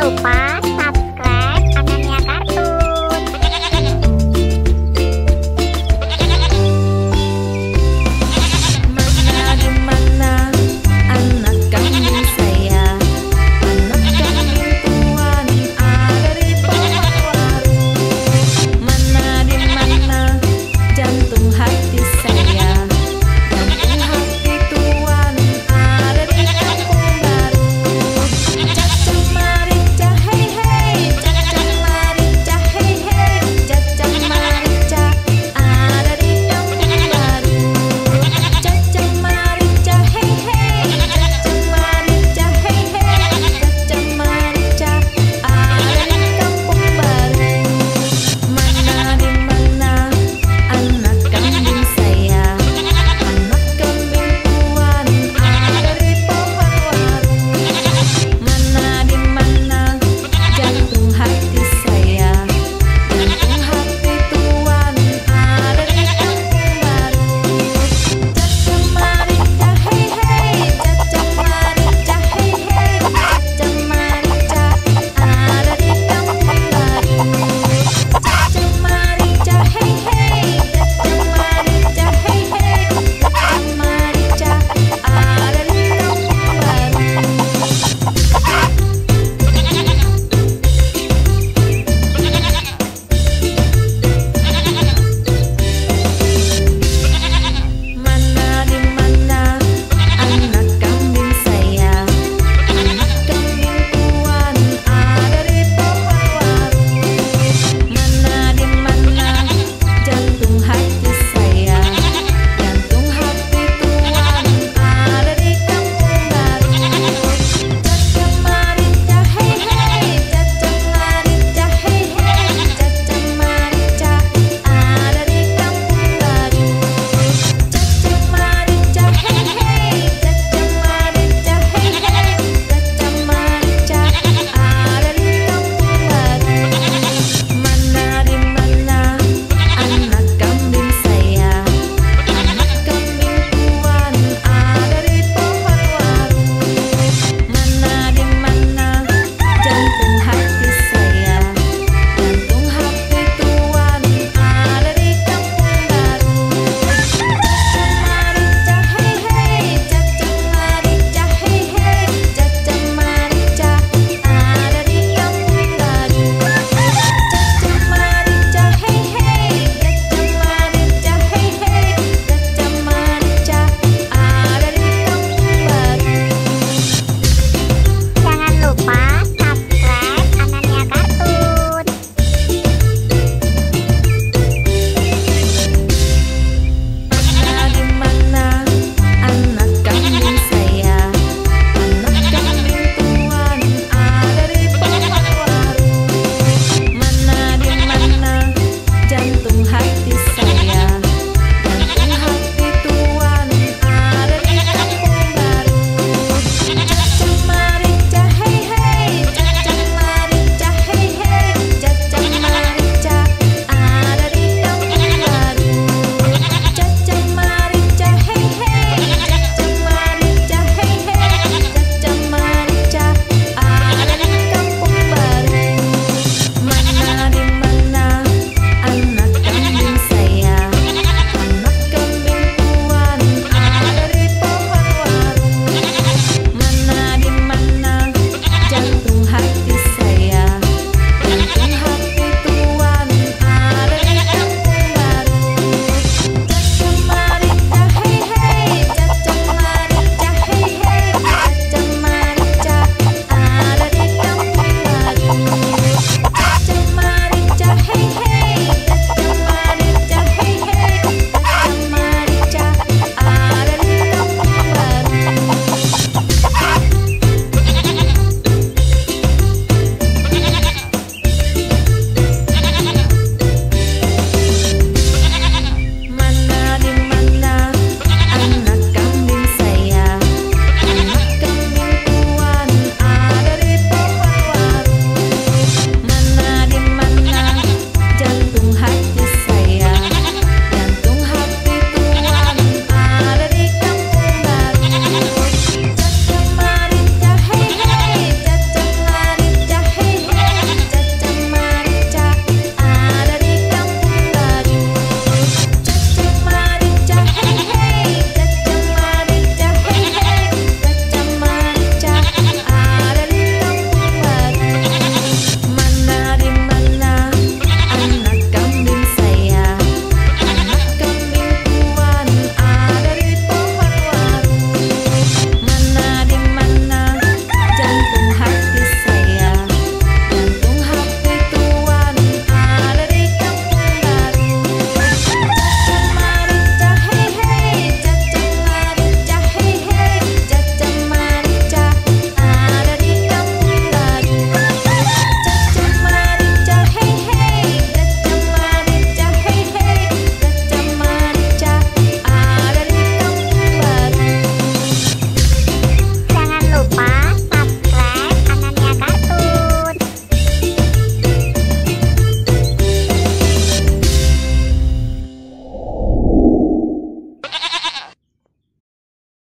lupa